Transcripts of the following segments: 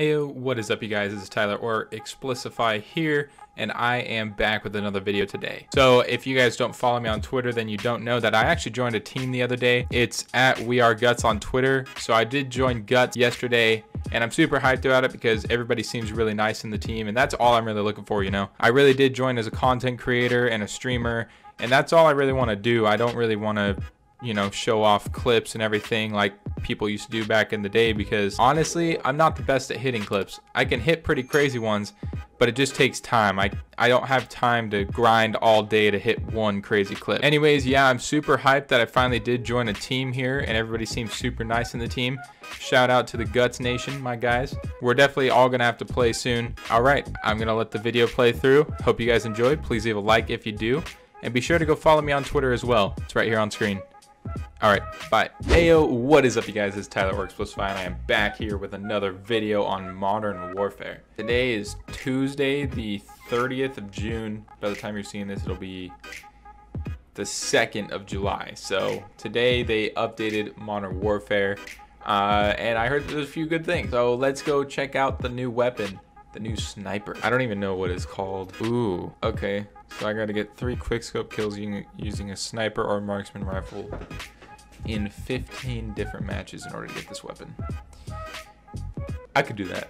Ayo, what is up you guys? This is Tyler or Explicify here, and I am back with another video today. So if you guys don't follow me on Twitter, then you don't know that I actually joined a team the other day. It's at We Are Guts on Twitter. So I did join Guts yesterday, and I'm super hyped about it because everybody seems really nice in the team, and that's all I'm really looking for, you know? I really did join as a content creator and a streamer, and that's all I really want to do. I don't really want to, you know, show off clips and everything like people used to do back in the day, because honestly I'm not the best at hitting clips. I can hit pretty crazy ones, but it just takes time. I don't have time to grind all day to hit one crazy clip. Anyways, yeah, I'm super hyped that I finally did join a team here, and everybody seems super nice in the team. Shout out to the Guts Nation, my guys. We're definitely all gonna have to play soon. All right, I'm gonna let the video play through. Hope you guys enjoyed. Please leave a like if you do, and be sure to go follow me on Twitter as well. It's right here on screen. All right, bye. Ayo, what is up you guys? It's Tyler Works Plus Five, and I am back here with another video on Modern Warfare. Today is Tuesday, the 30th of June. By the time you're seeing this, it'll be the 2nd of July. So today they updated Modern Warfare, and I heard there's a few good things. So let's go check out the new weapon, the new sniper. I don't even know what it's called. Ooh, okay. So I gotta get 3 quickscope kills using a sniper or marksman rifle in 15 different matches in order to get this weapon. I could do that.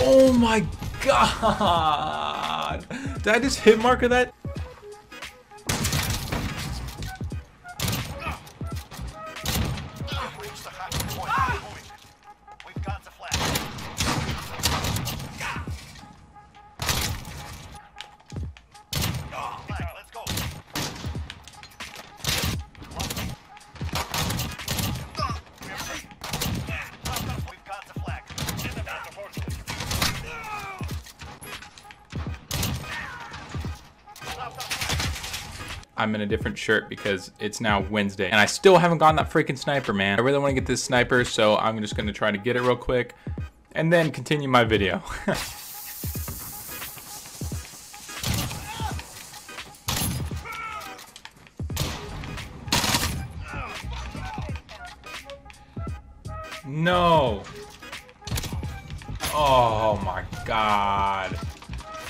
Oh my god! Did I just hit marker that? I'm in a different shirt because it's now Wednesday, and I still haven't gotten that freaking sniper, man. I really want to get this sniper, so I'm just going to try to get it real quick and then continue my video. No. Oh my god.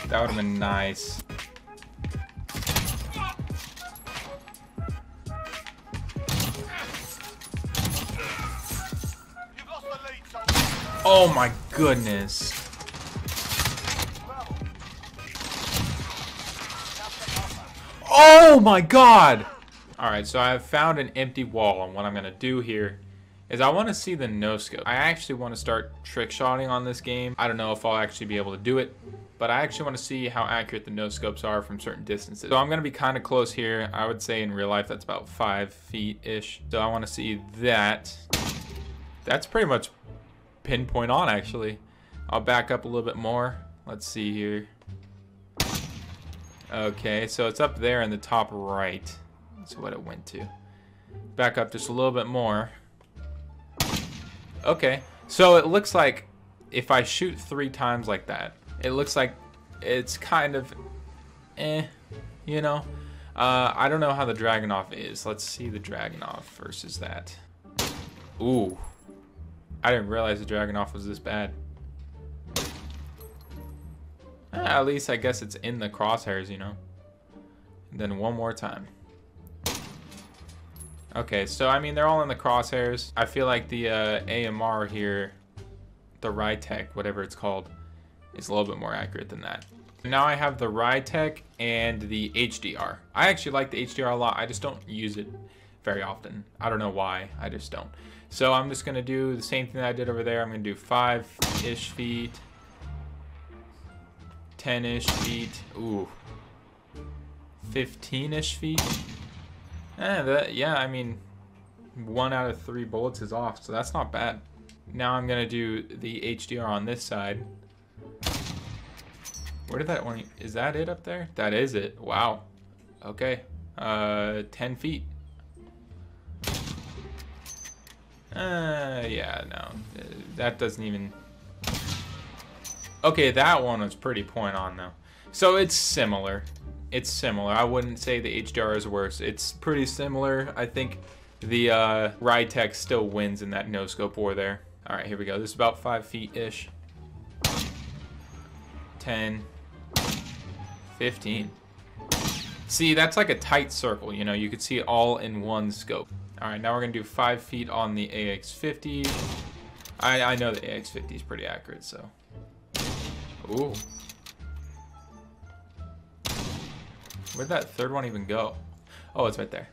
That would have been nice. Oh my goodness. Oh my god. All right, so I've found an empty wall, and what I'm gonna do here is I want to see the no scope. I actually want to start trick shotting on this game. I don't know if I'll actually be able to do it, but I actually want to see how accurate the no scopes are from certain distances. So I'm gonna be kind of close here. I would say in real life that's about 5 feet ish. So I want to see that. That's pretty much pinpoint on, actually. I'll back up a little bit more. Let's see here. Okay, so it's up there in the top right. That's what it went to. Back up just a little bit more. Okay, so it looks like if I shoot 3 times like that, it looks like it's kind of you know. I don't know how the Dragunov is. Let's see the Dragunov versus that. Ooh. I didn't realize the Dragunov was this bad. At least I guess it's in the crosshairs, you know. And then one more time. Okay, so I mean they're all in the crosshairs. I feel like the AMR here, the Rytec, whatever it's called, is a little bit more accurate than that. Now I have the Rytec and the HDR. I actually like the HDR a lot. I just don't use it very often. I don't know why, I just don't. So I'm just gonna do the same thing that I did over there. I'm gonna do 5-ish feet, 10-ish feet, ooh, 15-ish feet. Yeah, I mean, 1 out of 3 bullets is off, so that's not bad. Now I'm gonna do the HDR on this side. Where did that one, is that it up there? That is it, wow. Okay, 10 feet. Yeah, no, that doesn't even... Okay, that one was pretty point on, though. So it's similar. It's similar. I wouldn't say the HDR is worse. It's pretty similar. I think the Rytec still wins in that no-scope war there. All right, here we go. This is about 5 feet-ish. 10, 15. See, that's like a tight circle, you know? You could see it all in one scope. All right, now we're gonna do 5 feet on the AX-50. I know the AX-50 is pretty accurate, so. Ooh. Where'd that third one even go? Oh, it's right there.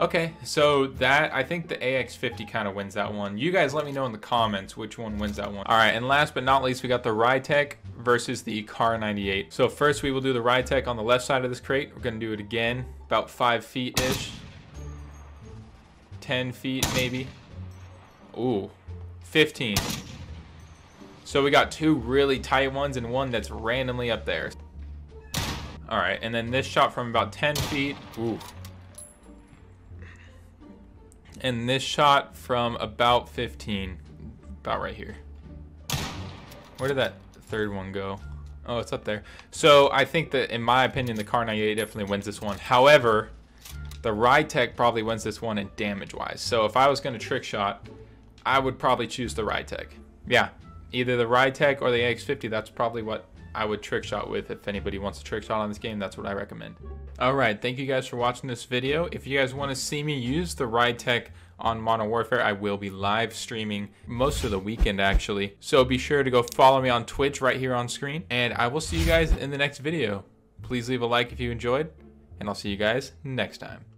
Okay, so that, I think the AX-50 kind of wins that one. You guys let me know in the comments which one wins that one. All right, and last but not least, we got the Rytec versus the Kar98. So first we will do the Rytec on the left side of this crate. We're gonna do it again, about 5 feet-ish. 10 feet maybe. Ooh, 15. So we got two really tight ones and one that's randomly up there. All right, and then this shot from about 10 feet. Ooh. And this shot from about 15, about right here. Where did that third one go? Oh, it's up there. So I think that, in my opinion, the Kar98 definitely wins this one. However, the Rytec probably wins this one in damage-wise. So if I was going to trick shot, I would probably choose the Rytec. Yeah, either the Rytec or the AX-50, that's probably what I would trick shot with. If anybody wants to trick shot on this game, that's what I recommend. All right, thank you guys for watching this video. If you guys want to see me use the Rytec on Modern Warfare, I will be live streaming most of the weekend, actually. So be sure to go follow me on Twitch right here on screen, and I will see you guys in the next video. Please leave a like if you enjoyed, and I'll see you guys next time.